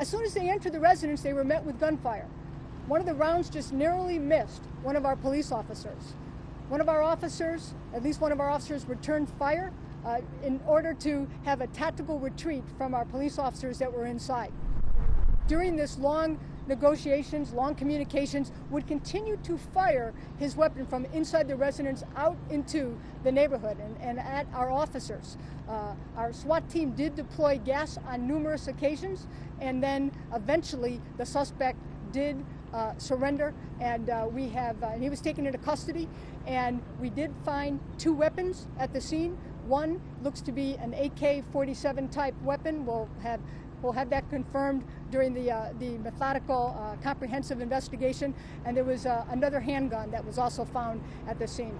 As soon as they entered the residence, they were met with gunfire. One of the rounds just narrowly missed one of our police officers. At least one of our officers, returned fire in order to have a tactical retreat from our police officers that were inside. During this long negotiations, long communications, would continue to fire his weapon from inside the residence out into the neighborhood and at our officers. Our SWAT team did deploy gas on numerous occasions, and then eventually the suspect did surrender, and he was taken into custody, and we did find two weapons at the scene. One looks to be an AK-47 type weapon. We'll have that confirmed during the methodical, comprehensive investigation. And there was another handgun that was also found at the scene.